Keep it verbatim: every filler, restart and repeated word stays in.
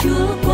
Chúa.